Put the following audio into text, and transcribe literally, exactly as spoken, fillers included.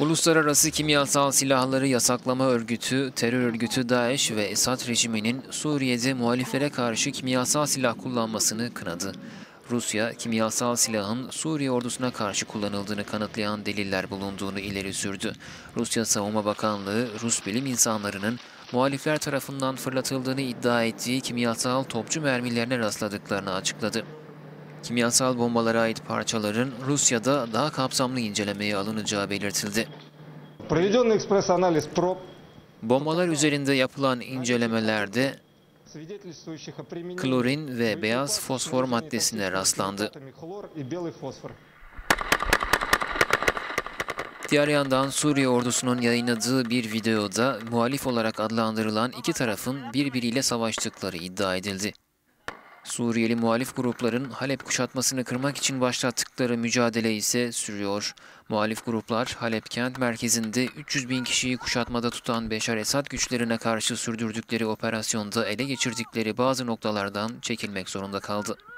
Uluslararası Kimyasal Silahları Yasaklama Örgütü, terör örgütü Daeş ve Esad rejiminin Suriye'de muhaliflere karşı kimyasal silah kullanmasını kınadı. Rusya, kimyasal silahın Suriye ordusuna karşı kullanıldığını kanıtlayan deliller bulunduğunu ileri sürdü. Rusya Savunma Bakanlığı, Rus bilim insanlarının muhalifler tarafından fırlatıldığını iddia ettiği kimyasal topçu mermilerine rastladıklarını açıkladı. Kimyasal bombalara ait parçaların Rusya'da daha kapsamlı incelemeye alınacağı belirtildi. Bombalar üzerinde yapılan incelemelerde klorin ve beyaz fosfor maddesine rastlandı. Diğer yandan Suriye ordusunun yayınladığı bir videoda muhalif olarak adlandırılan iki tarafın birbiriyle savaştıkları iddia edildi. Suriyeli muhalif grupların Halep kuşatmasını kırmak için başlattıkları mücadele ise sürüyor. Muhalif gruplar Halep kent merkezinde üç yüz bin kişiyi kuşatmada tutan Beşar Esad güçlerine karşı sürdürdükleri operasyonda ele geçirdikleri bazı noktalardan çekilmek zorunda kaldı.